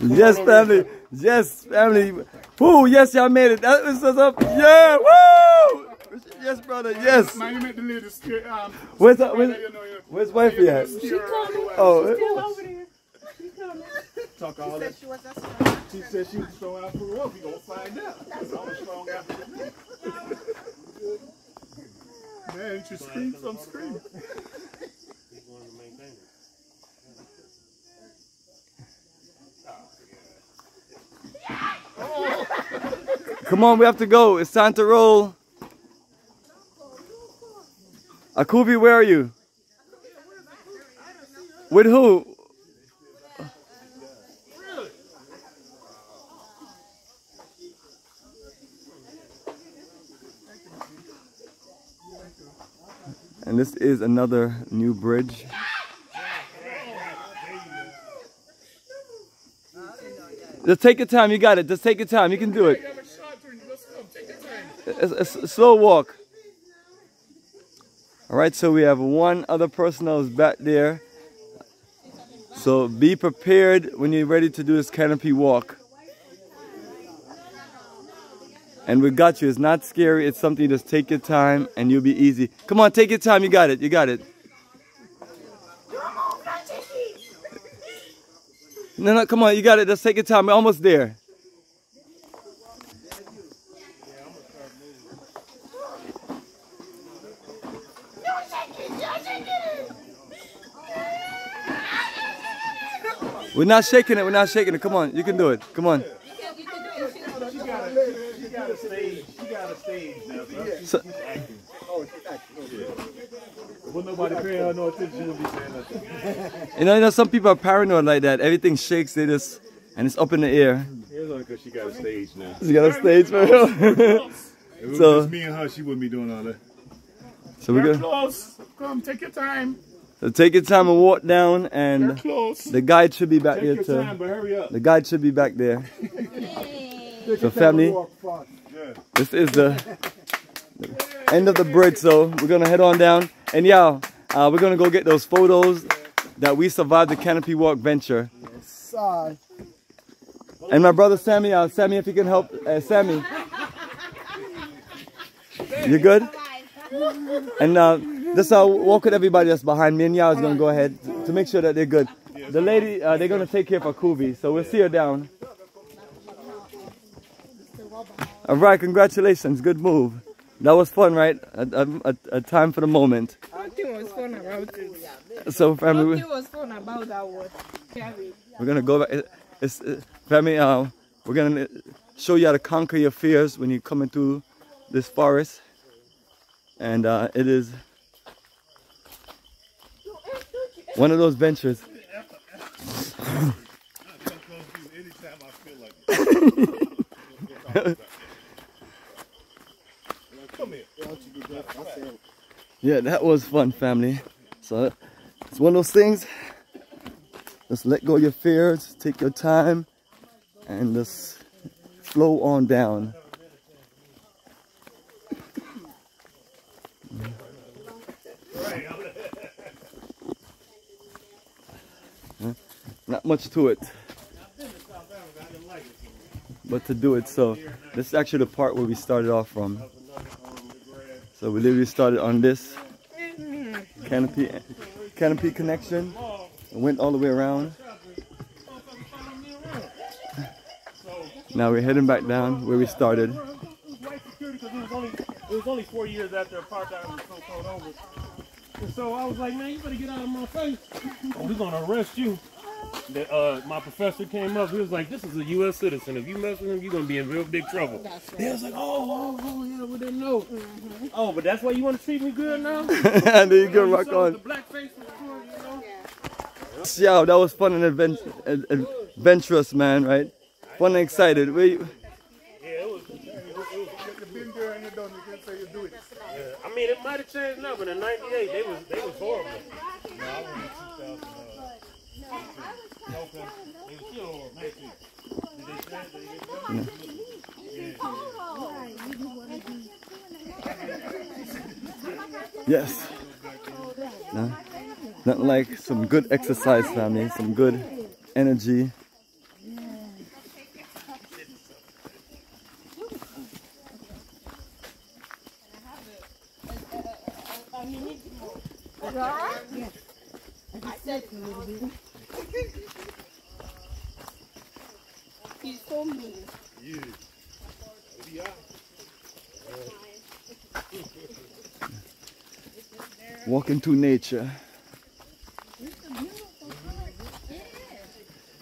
Yes, family. Yes, family. Woo, yes, y'all made it. That was us up. Yeah, woo! Yes, brother, yes. Where's wifey at? She coming. Oh, still over there. She coming. Talk all that. She said she was strong out for real. We gonna find out. I'm strong out for real. Man, she screams, I'm screaming. Come on, we have to go. It's time to roll. Akubi, where are you? With who? And this is another new bridge. Just take your time. You got it. Just take your time. You can do it. It's a slow walk. Alright, so we have one other person that was back there. So be prepared when you're ready to do this canopy walk. And we got you. It's not scary. It's something just take your time and you'll be easy. Come on, take your time. You got it. You got it. No, no, come on. You got it. Just take your time. We're almost there. We're not shaking it. We're not shaking it. Come on. You can do it. Come on. So, you know, some people are paranoid like that. Everything shakes, they just, and it's up in the air. It's only because she got a stage now. She got a stage for real. If it was just me and her, she wouldn't be doing all that. So we're close. Come, take your time. So take your time and walk down, and the guide should be back there too. Time, but hurry up. The guide should be back there. So family, this is the end of the bridge, so we're going to head on down. And y'all, we're going to go get those photos that we survived the canopy walk venture. Yes, and my brother Sammy, Sammy, if you can help, Sammy. You good? And just walk with everybody that's behind me, and y'all is going to go ahead to make sure that they're good. The lady, they're going to take care of Akubi, so we'll see her down. All right, congratulations, good move. That was fun, right? A time for the moment. So, family, we're gonna go back. Family, we're gonna show you how to conquer your fears when you're coming through this forest. And it is one of those ventures. Yeah, that was fun, family. So it's one of those things. Just let go of your fears, take your time, and just flow on down. Not much to it, but to do it. So this is actually the part where we started off from. So we literally started on this canopy connection and went all the way around. Now we're heading back down where we started. It was only 4 years after apartheid was thrown over. And so I was like, man, you better get out of my face. We're gonna arrest you. My professor came up, he was like, this is a U.S. citizen. If you mess with him, you're going to be in real big trouble. That's right. They was like, oh, yeah, we didn't know. Mm-hmm. Oh, but that's why you want to treat me good now? And then you go rock on. The black face was cool, you know? Yeah. Yo, that was fun and adventurous, man, right? Fun and excited. Wait. I mean, it might have changed now, but in 98, they was horrible. No, I was in 2000. Yes. No. Nothing like some good exercise, family, some good energy. Walk into nature.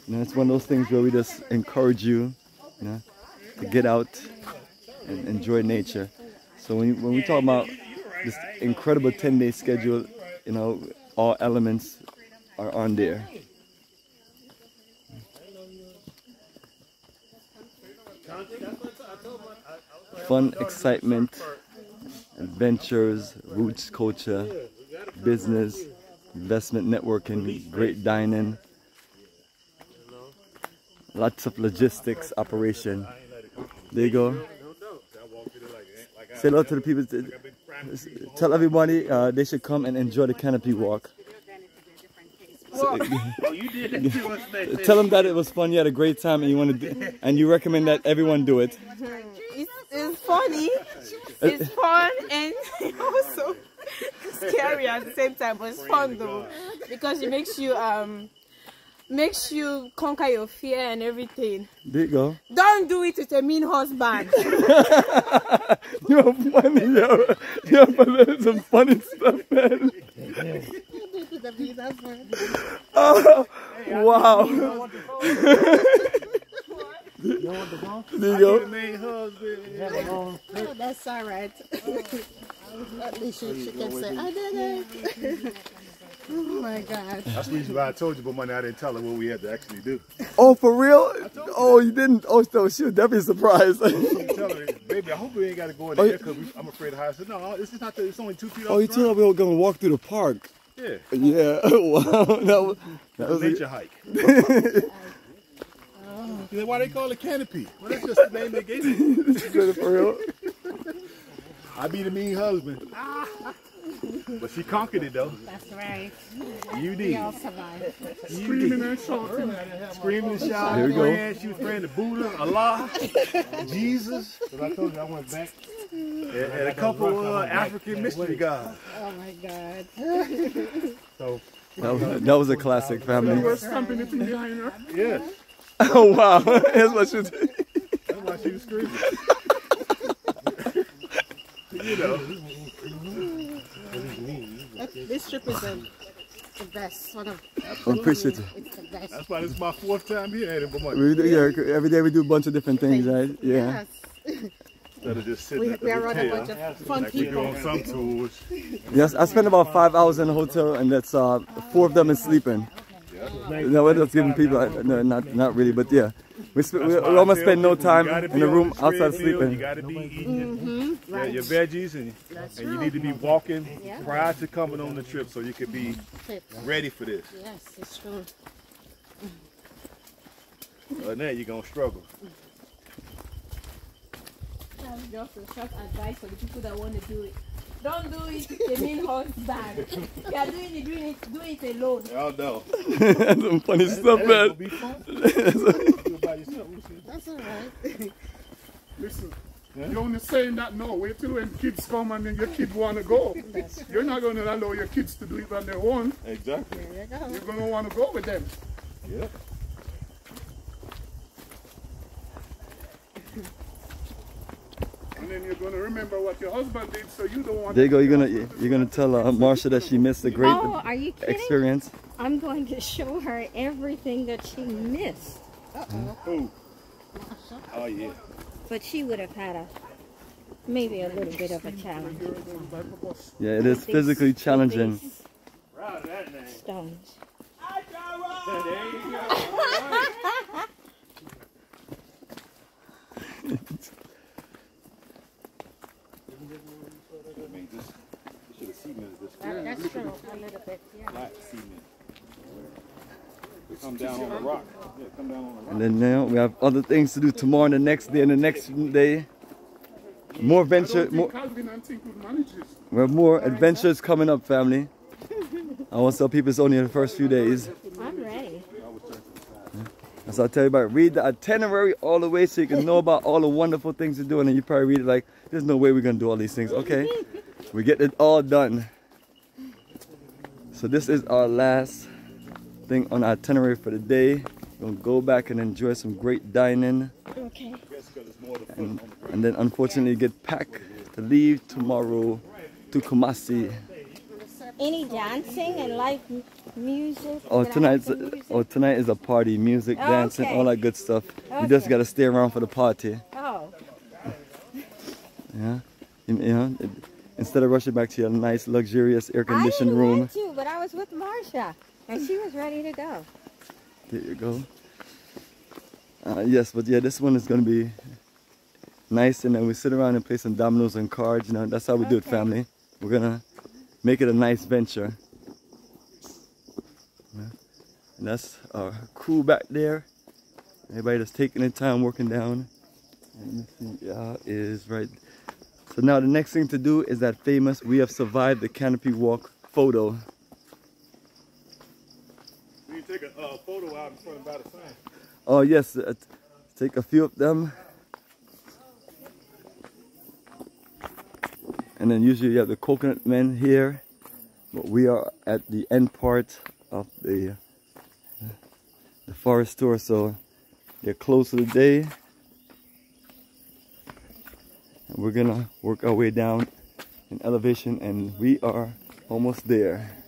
And it's one of those things where we just encourage you, to get out and enjoy nature. So when we talk about this incredible 10-day schedule, all elements are on there. Fun, excitement, adventures, roots culture, business, investment networking, great dining, lots of logistics, operation. There you go. Say hello to the people. Tell everybody they should come and enjoy the canopy walk. So, tell them that it was fun, you had a great time, and you want to do, and you recommend that everyone do it. It's funny, it's fun, and also scary at the same time, but it's fun though, because it makes you conquer your fear and everything. There you go. Don't do it with a mean husband. You're funny, you're funny. Some funny stuff, man. Oh, wow. There you go. Oh, that's all right. At least she can say, I did it. Oh my God. That's the reason why I told you about money. I didn't tell her what we had to actually do. Oh, for real? Oh, you didn't? Oh, so she was definitely surprised. I tell her, baby, I hope we ain't got to go in there because I'm afraid of heights. I said, no, this is not it's only 2 feet off. Oh, you told her we were going to walk through the park. Yeah. Yeah. Wow. That was a nature hike. Oh. Then why they call it canopy? Well, that's just the name they gave it. This is good for real. I be the mean husband. But she conquered it though. That's right. You did. We all survived. Screaming and shouting. Screaming and shouting. There we go. She was praying to Buddha, Allah, Jesus. Because I told you I went back. And a couple of African mystery gods. Oh my God. So that was a classic, family. There was something behind her. Yes. Oh wow. That's what she was doing. That's why she was screaming. This trip is the best. I appreciate it. It's the best. That's why this is my 4th time here at Kumasi. Every day we do a bunch of different things, right? Yeah. Yes. Instead of just sitting at the hotel. We are around a bunch of fun people. On some tours. Yes, I spent about 5 hours in a hotel, and that's 4 of them is sleeping. Yeah. No, we're just giving people. No, not really, but yeah. We almost spend no time in the room outside sleeping. You gotta be eating your veggies, and you need to be walking prior to coming on the trip so you can be ready for this. Yes, it's true. But now you're gonna struggle. Just a short advice for the people that want to do it. Don't do it with a mean husband. If you are doing it alone. Oh no. That's some funny stuff, man. Be fun. That's alright. Listen, you're only saying that now. Wait till when kids come and then your kid wanna go. You're not gonna allow your kids to do it on their own. Exactly. You're gonna wanna go with them. Yeah. And then you're gonna remember what your husband did, so you don't want. There you go. You're gonna tell Marcia that she missed a great experience. I'm going to show her everything that she missed. Oh. Oh yeah. But she would have had maybe a little bit of a challenge. Yeah, it is physically challenging. Stones. There you go. That's true, a little bit, yeah. Black cement. Come down on the rock. Yeah, come down on the rock. And then now we have other things to do tomorrow and the next day and the next day. More adventures. We have more adventures coming up, family. I want to tell people it's only in the first few days. I'm ready. So I'll tell you about it. Read the itinerary all the way so you can know about all the wonderful things you're doing. And you probably read it like, there's no way we're going to do all these things. Okay, we get it all done. So this is our last thing on our itinerary for the day. We're going to go back and enjoy some great dining. Okay. And then unfortunately get packed to leave tomorrow to Kumasi. Any dancing and live music? Oh, tonight is a party. Music, dancing, all that good stuff. Okay. You just got to stay around for the party. Oh. Yeah. You know, instead of rushing back to your nice, luxurious, air-conditioned room. I didn't want to, but I was with Marcia, and she was ready to go. There you go. Yes, but yeah, this one is going to be nice, and then we sit around and play some dominoes and cards. You know, that's how we do it, family. We're going to make it a nice venture. Yeah. And that's our crew back there. Everybody that's taking their time working down. And this is right. So now the next thing to do is that famous "We Have Survived the Canopy Walk" photo. You take a photo out in front of by the sign. Oh yes, take a few of them. And then usually you have the coconut men here, but we are at the end part of the forest tour, so they're closed for the day. And we're gonna work our way down in elevation, and we are almost there.